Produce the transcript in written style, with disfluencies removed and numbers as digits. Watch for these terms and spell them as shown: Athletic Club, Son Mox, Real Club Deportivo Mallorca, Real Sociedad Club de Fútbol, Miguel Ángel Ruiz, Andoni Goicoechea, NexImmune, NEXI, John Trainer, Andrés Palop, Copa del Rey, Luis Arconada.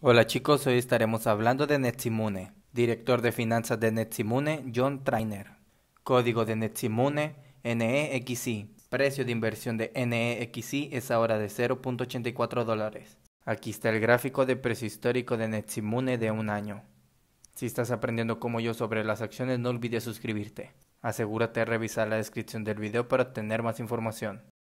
Hola chicos, hoy estaremos hablando de NexImmune. Director de finanzas de NexImmune, John Trainer. Código de NexImmune, NEXI. Precio de inversión de NEXI es ahora de $0.84. Aquí está el gráfico de precio histórico de NexImmune de un año. Si estás aprendiendo como yo sobre las acciones, no olvides suscribirte. Asegúrate de revisar la descripción del video para obtener más información.